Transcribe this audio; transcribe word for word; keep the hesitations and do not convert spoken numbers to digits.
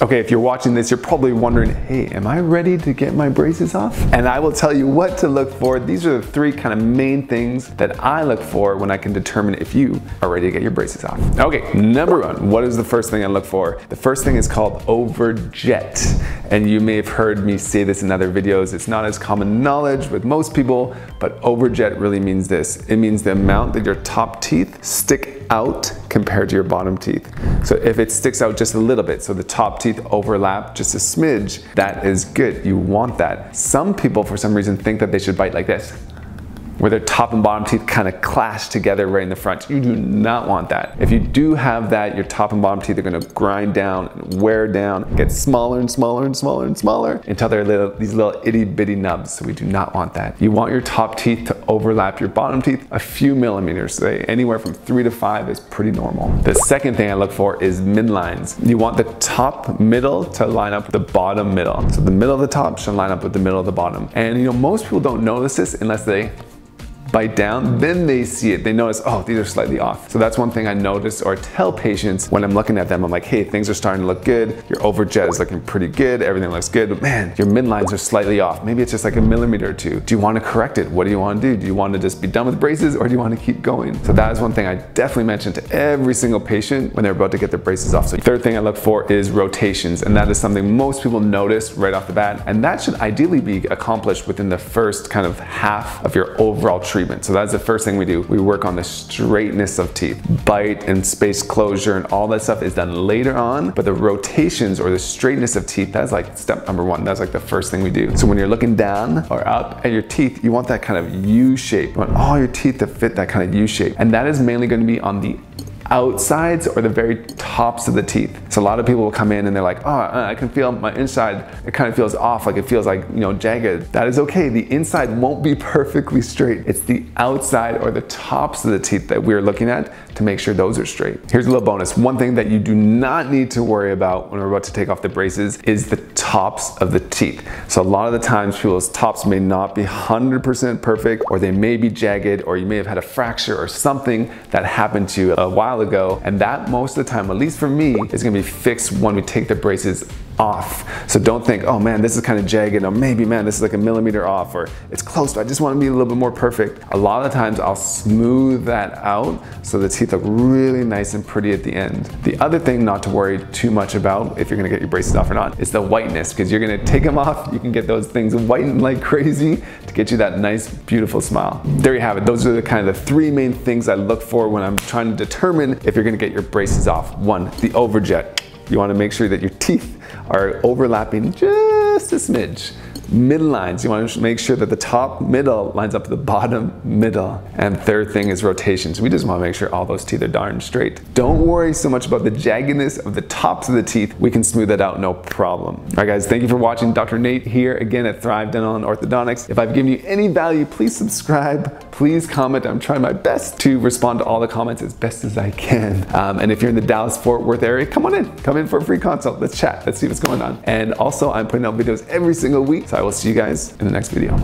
Okay, if you're watching this, you're probably wondering, hey, am I ready to get my braces off? And I will tell you what to look for. These are the three kind of main things that I look for when I can determine if you are ready to get your braces off. Okay, number one, what is the first thing I look for? The first thing is called overjet. And you may have heard me say this in other videos. It's not as common knowledge with most people, but overjet really means this. It means the amount that your top teeth stick out compared to your bottom teeth. So if it sticks out just a little bit, so the top teeth overlap just a smidge, that is good. You want that. Some people for some reason think that they should bite like this, where their top and bottom teeth kind of clash together right in the front. You do not want that. If you do have that, your top and bottom teeth are gonna grind down and wear down, get smaller and smaller and smaller and smaller until they're little, these little itty bitty nubs. So we do not want that. You want your top teeth to overlap your bottom teeth a few millimeters. Say anywhere from three to five is pretty normal. The second thing I look for is midlines. You want the top middle to line up with the bottom middle. So the middle of the top should line up with the middle of the bottom. And you know, most people don't notice this unless they bite down, then they see it. They notice, oh, these are slightly off. So that's one thing I notice or tell patients when I'm looking at them. I'm like, hey, things are starting to look good. Your overjet is looking pretty good. Everything looks good, but man, your midlines are slightly off. Maybe it's just like a millimeter or two. Do you want to correct it? What do you want to do? Do you want to just be done with braces or do you want to keep going? So that is one thing I definitely mention to every single patient when they're about to get their braces off. So the third thing I look for is rotations. And that is something most people notice right off the bat. And that should ideally be accomplished within the first kind of half of your overall treatment. So that's the first thing we do. We work on the straightness of teeth. Bite and space closure and all that stuff is done later on, but the rotations or the straightness of teeth, that's like step number one. That's like the first thing we do. So when you're looking down or up at your teeth, you want that kind of U shape. You want all your teeth to fit that kind of U shape. And that is mainly going to be on the outsides or the very tops of the teeth. So a lot of people will come in and they're like, oh, I can feel my inside, it kind of feels off, like it feels like, you know, jagged. That is okay. The inside won't be perfectly straight. It's the outside or the tops of the teeth that we're looking at to make sure those are straight. Here's a little bonus. One thing that you do not need to worry about when we're about to take off the braces is the tops of the teeth. So a lot of the times people's tops may not be one hundred percent perfect, or they may be jagged, or you may have had a fracture or something that happened to you a while ago, and that most of the time, at least for me, is going to be fixed when we take the braces off. So don't think, oh man, this is kind of jagged, or maybe man, this is like a millimeter off, or it's close, but I just want to be a little bit more perfect. A lot of times I'll smooth that out so the teeth look really nice and pretty at the end. The other thing not to worry too much about if you're going to get your braces off or not is the whiteness, because you're going to take them off, you can get those things whitened like crazy to get you that nice, beautiful smile. There you have it. Those are the kind of the three main things I look for when I'm trying to determine if you're gonna get your braces off. One, the overjet. You wanna make sure that your teeth are overlapping just a smidge. Midlines, you wanna make sure that the top middle lines up with the bottom middle. And third thing is rotations. We just wanna make sure all those teeth are darn straight. Don't worry so much about the jaggedness of the tops of the teeth. We can smooth that out, no problem. All right guys, thank you for watching. Doctor Nate here again at Thrive Dental and Orthodontics. If I've given you any value, please subscribe, please comment. I'm trying my best to respond to all the comments as best as I can. Um, and if you're in the Dallas-Fort Worth area, come on in. Come in for a free consult. Let's chat, let's see what's going on. And also I'm putting out videos every single week, so I will see you guys in the next video.